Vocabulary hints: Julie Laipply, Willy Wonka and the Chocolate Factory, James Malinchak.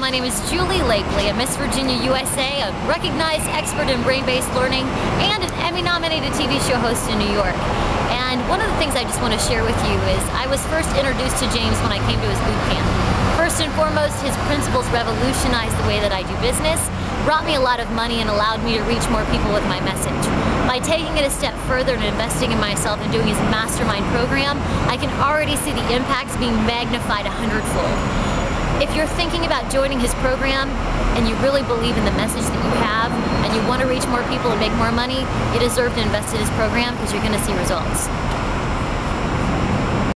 My name is Julie Laipply, a Miss Virginia USA, a recognized expert in brain-based learning, and an Emmy-nominated TV show host in New York. And one of the things I just want to share with you is I was first introduced to James when I came to his boot camp. First and foremost, his principles revolutionized the way that I do business, brought me a lot of money, and allowed me to reach more people with my message. By taking it a step further and investing in myself and doing his mastermind program, I can already see the impacts being magnified 100-fold. If you're thinking about joining his program and you really believe in the message that you have and you want to reach more people and make more money, you deserve to invest in his program because you're going to see results.